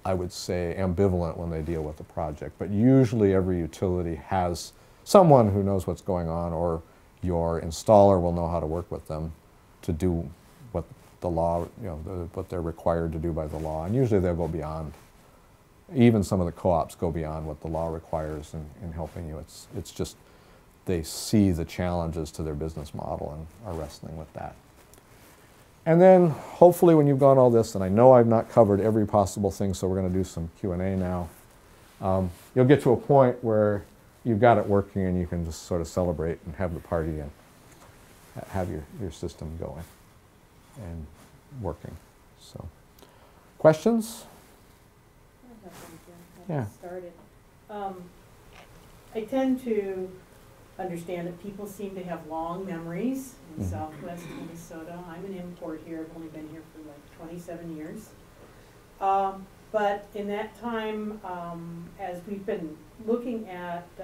I would say, ambivalent when they deal with the project. But usually every utility has someone who knows what's going on, or your installer will know how to work with them to do what the law, you know, the, what they're required to do by the law. And usually they'll go beyond. Even some of the co-ops go beyond what the law requires in, in helping you. It's, it's just they see the challenges to their business model and are wrestling with that. And then hopefully when you've gone all this, and I know I've not covered every possible thing, so we're going to do some Q and A now, um, you'll get to a point where you've got it working and you can just sort of celebrate and have the party and have your, your system going and working. So, questions? I have one, Jim. I yeah. started. Um, I tend to understand that people seem to have long memories in mm-hmm. Southwest Minnesota. I'm an import here. I've only been here for like twenty-seven years. Um, but in that time, um, as we've been looking at uh,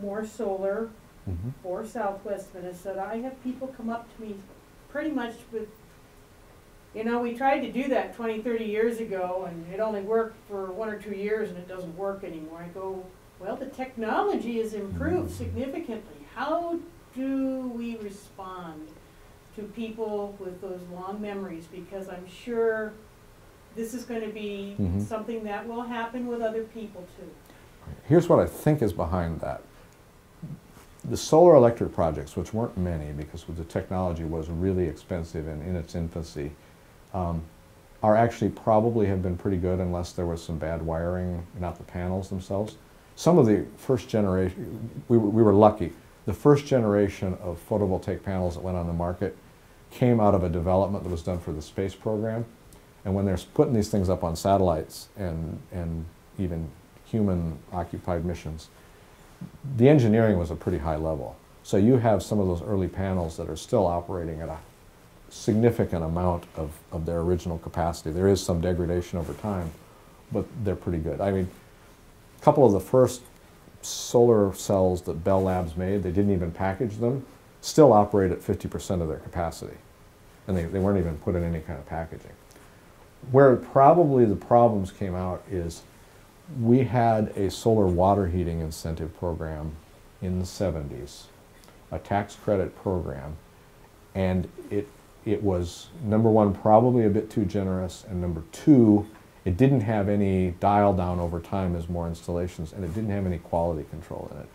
more solar mm-hmm. for Southwest Minnesota, I have people come up to me pretty much with, you know, we tried to do that twenty, thirty years ago, and it only worked for one or two years, and it doesn't work anymore. I go, well, the technology has improved significantly. How do we respond to people with those long memories? Because I'm sure this is going to be mm-hmm. something that will happen with other people too. Here's what I think is behind that. The solar electric projects, which weren't many because the technology was really expensive and in its infancy, um, are actually probably have been pretty good unless there was some bad wiring, not the panels themselves. Some of the first generation, we, we were lucky, the first generation of photovoltaic panels that went on the market came out of a development that was done for the space program. And when they're putting these things up on satellites and, and even human-occupied missions, the engineering was a pretty high level. So you have some of those early panels that are still operating at a significant amount of, of their original capacity. There is some degradation over time, but they're pretty good. I mean, a couple of the first solar cells that Bell Labs made, they didn't even package them, still operate at fifty percent of their capacity. And they, they weren't even put in any kind of packaging. Where probably the problems came out is we had a solar water heating incentive program in the seventies, a tax credit program, and it, it was, number one, probably a bit too generous, and number two, it didn't have any dial down over time as more installations, and it didn't have any quality control in it.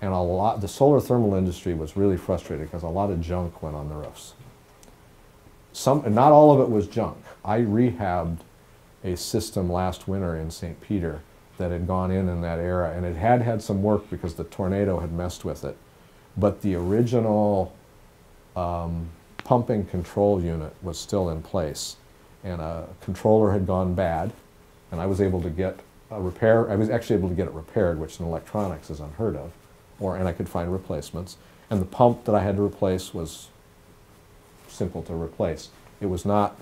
And a lot, the solar thermal industry was really frustrated because a lot of junk went on the roofs. Some, and not all of it was junk. I rehabbed a system last winter in Saint Peter that had gone in in that era, and it had had some work because the tornado had messed with it. But the original um, pumping control unit was still in place, and a controller had gone bad, and I was able to get a repair, I was actually able to get it repaired, which in electronics is unheard of, or, and I could find replacements. And the pump that I had to replace was simple to replace. It was not,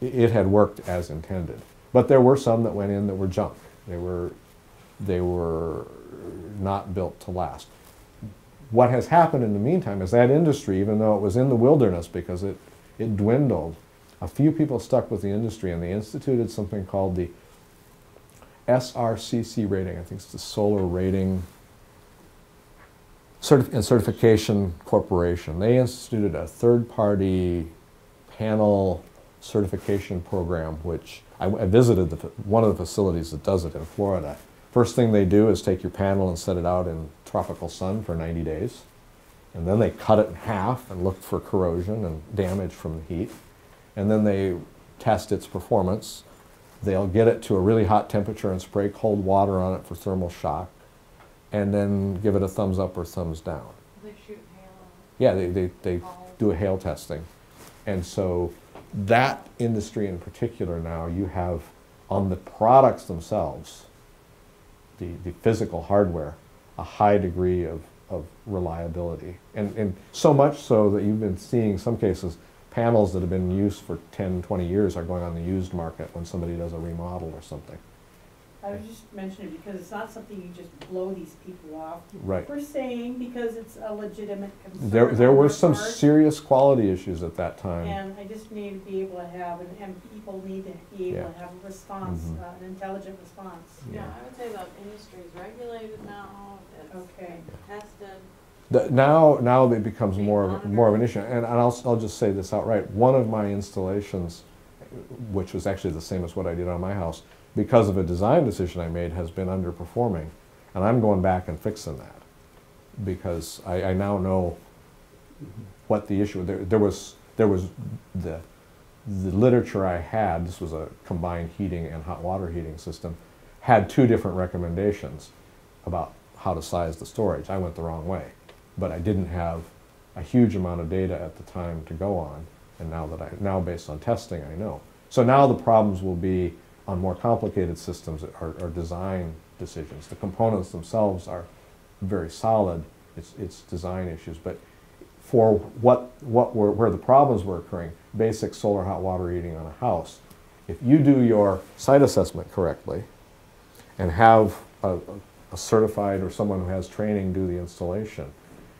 it had worked as intended. But there were some that went in that were junk. They were, they were not built to last. What has happened in the meantime is that industry, even though it was in the wilderness because it, it dwindled, a few people stuck with the industry, and they instituted something called the S R C C rating. I think it's the Solar Rating and Certification Corporation. They instituted a third-party panel certification program, which I, I visited the, one of the facilities that does it in Florida. First thing they do is take your panel and set it out in tropical sun for ninety days, and then they cut it in half and look for corrosion and damage from the heat. And then they test its performance. They'll get it to a really hot temperature and spray cold water on it for thermal shock, and then give it a thumbs up or thumbs down. They shoot hail. Yeah, they, they, they do a hail testing. And so that industry in particular now, you have on the products themselves, the, the physical hardware, a high degree of, of reliability. And, and so much so that you've been seeing some cases panels that have been in use for ten, twenty years are going on the used market when somebody does a remodel or something. I was just mentioning it because it's not something you just blow these people off. Right. We're saying because it's a legitimate concern. There, there were some part. serious quality issues at that time. And I just need to be able to have, and, and people need to be able yeah. to have a response, mm-hmm. uh, an intelligent response. Yeah. yeah, I would say that industry is regulated now. It's okay. tested. The, now, now it becomes more of, more of an issue, and, and I'll, I'll just say this outright. One of my installations, which was actually the same as what I did on my house, because of a design decision I made, has been underperforming, and I'm going back and fixing that because I, I now know what the issue. There, there was there was the the literature I had. This was a combined heating and hot water heating system. Had two different recommendations about how to size the storage. I went the wrong way. But I didn't have a huge amount of data at the time to go on, and now that I now based on testing I know. So now the problems will be on more complicated systems or, or design decisions. The components themselves are very solid. It's it's design issues, but for what what were where the problems were occurring, basic solar hot water heating on a house. If you do your site assessment correctly, and have a, a certified or someone who has training do the installation,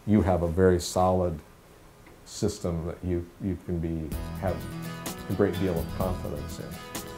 you have a very solid system that you you can be have a great deal of confidence in.